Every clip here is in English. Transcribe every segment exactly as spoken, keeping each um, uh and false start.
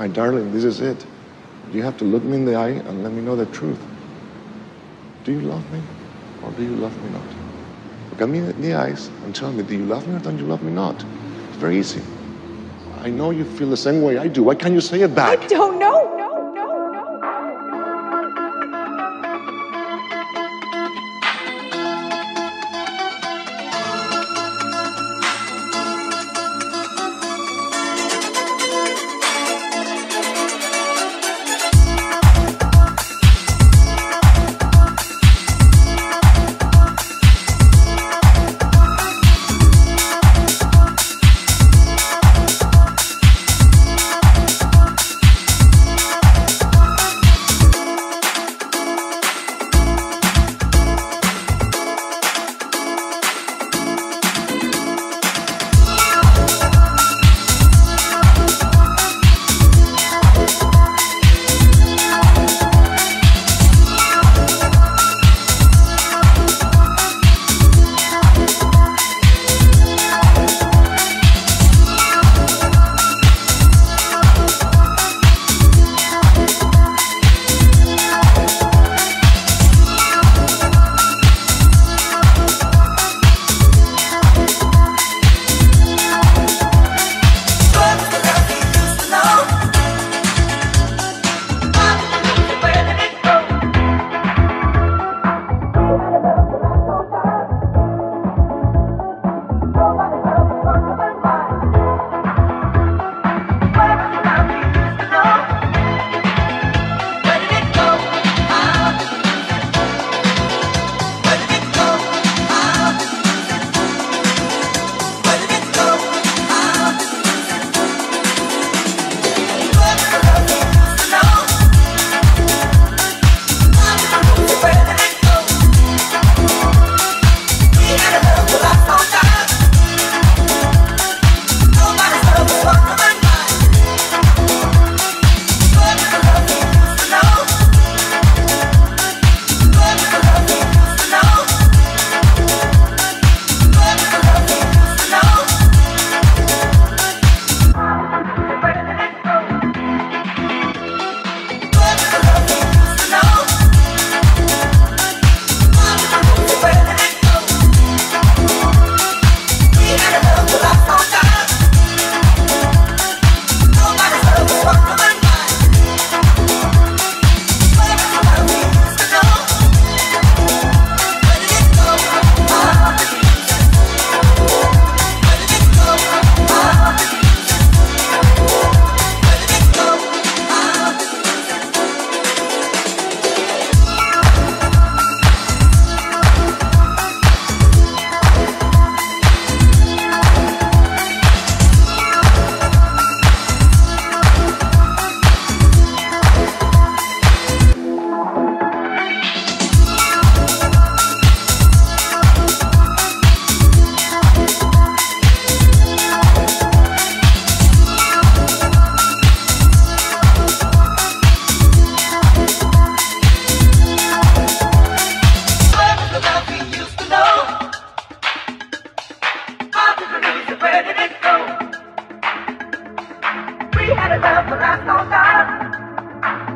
my darling, this is it. You have to look me in the eye and let me know the truth. Do you love me or do you love me not? Look at me in the eyes and tell me, do you love me or don't you love me not? It's very easy. I know you feel the same way I do. Why can't you say it back? I don't know. No,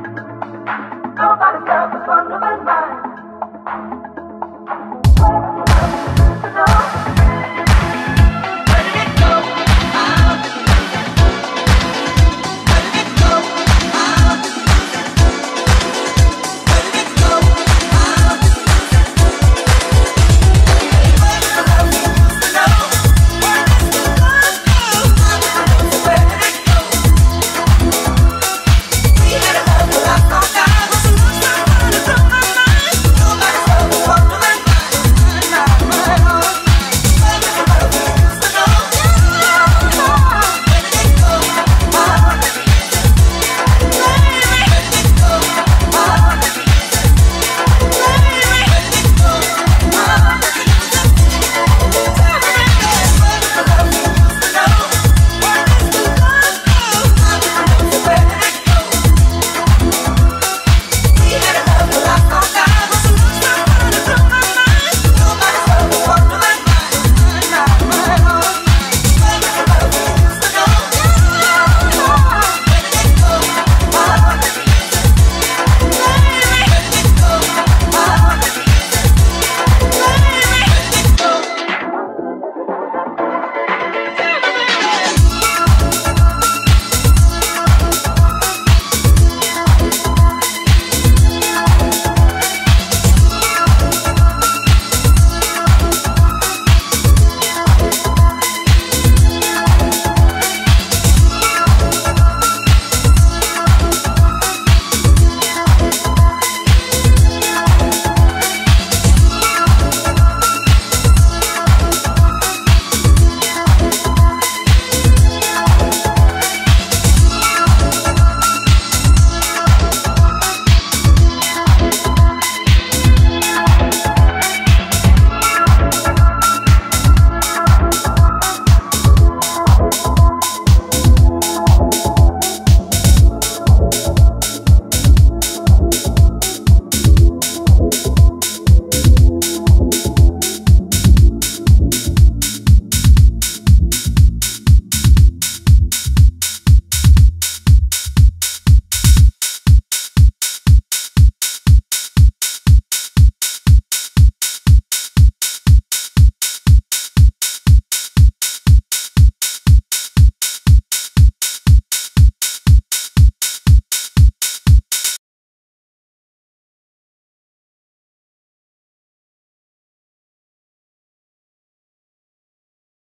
no, nobody's love was wonderful mine.